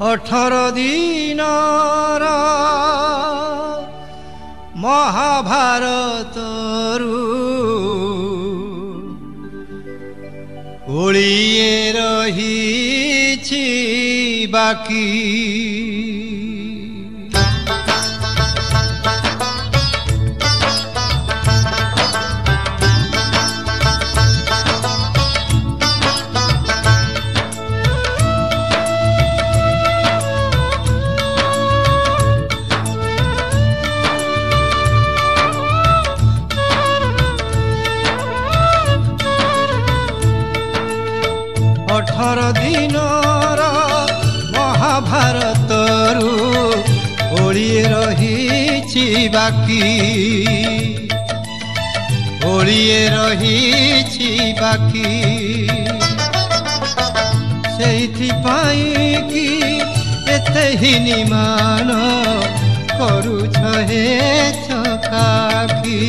अठारह दिनारा महाभारत ओलिए रहीछि बाकी अठारह दिनारा महाभारत ओलिए रहीछि बाकी ओलिए रहीछि बाकी सेइथिपाई कि एते हिनिमान करूछ हे चकाकी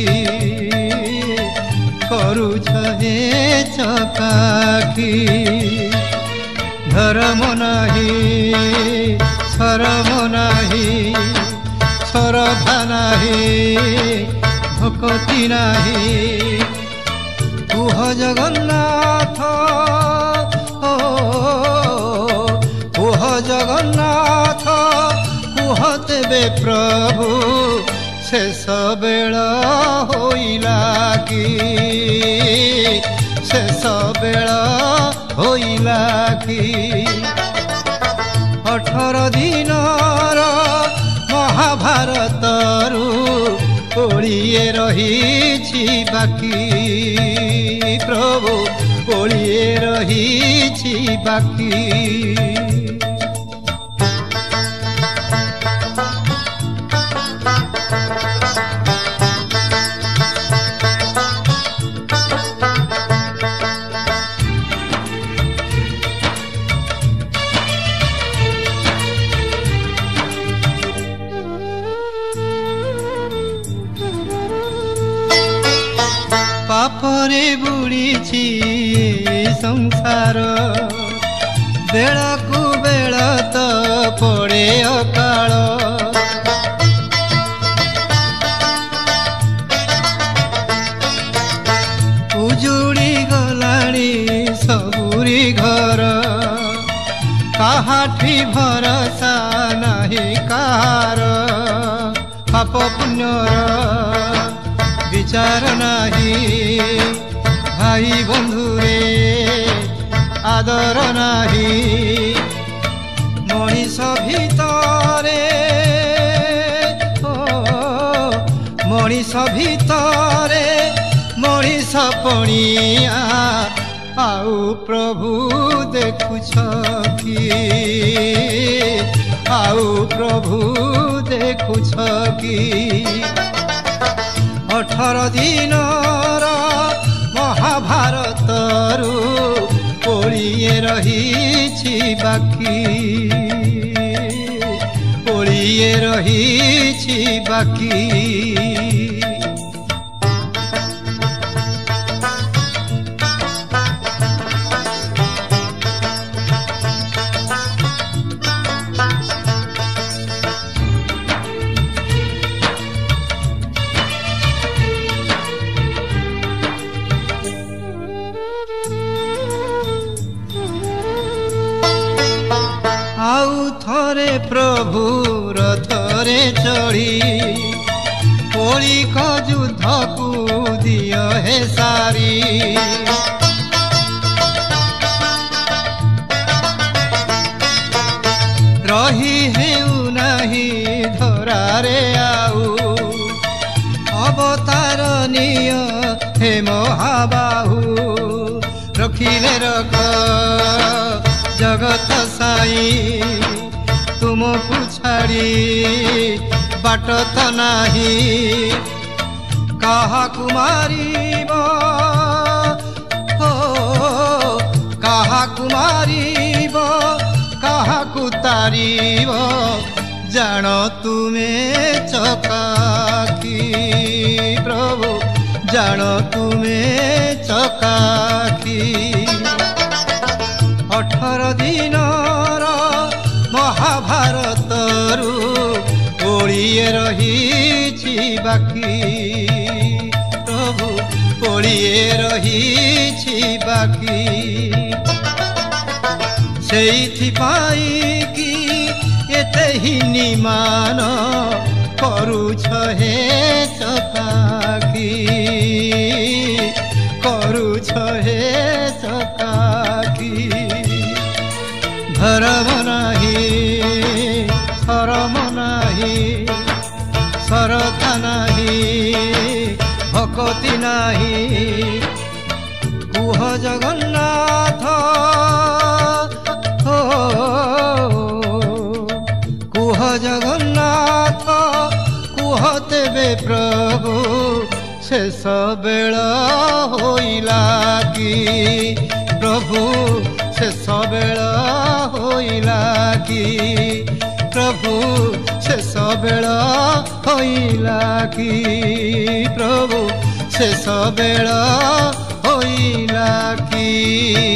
करूछ हे चकाकी धर्म नहीं शरम नहीं श्रद्धा नहीं भक्ति नहीं तुह जगन्नाथ तुह जगन्नाथ तुह तेबे प्रभु शेष बेला होइला कि शेष बेला होइला कि अठारह दिनारा महाभारत ओलिए रहीछि बाकी प्रभु ओलिए रहीछि बाकी पापरे बुड़ी संसार बेला को बेला तो पड़े अकाल उजुड़ी गलाणी सबूरी घर काहाठी भरोसा नहीं कार पाप पुण्यर विचार नहीं भाई बंधुरे आदर नहीं मनीष भितरे मनीष भितरे मनीष पणिया आउ प्रभु देखुछ कि आउ प्रभु देखुछ कि अठारह दिनारा महाभारत ओलिए रहीछि बाकी ओलिए रहीछि बाकी थरे प्रभु रथरे चढ़ी ओली को युद्ध को दिय हे सारी रही हेउ नहीं धरारे आऊ अवतार निय हे महाबाहु रखिले रख जगत साई तुम पुछाड़ी बाट तो नहीं कहा कुमारी कहा कुमारी कहा कुतारी जानो तुम्हें चकाकी प्रभु जानो तुम्हें चकाकी अठारह दिनारा महाभारत रु ओड़िए रही बाकी प्रभु ओड़िए रही बाकी सेइथिपाई कि एते हिनिमान करूछ हे सताकी करूछ हे सताकी धर्म नाही शरम नाही सरता नाही भक्ति नाही कुह जगन्नाथ कुह जगन्नाथ कुह तेबे प्रभु शेष बेला होइला कि प्रभु शेष बेला होइला कि प्रभु शेष बेला होइला कि प्रभु शेष बेला होइला कि।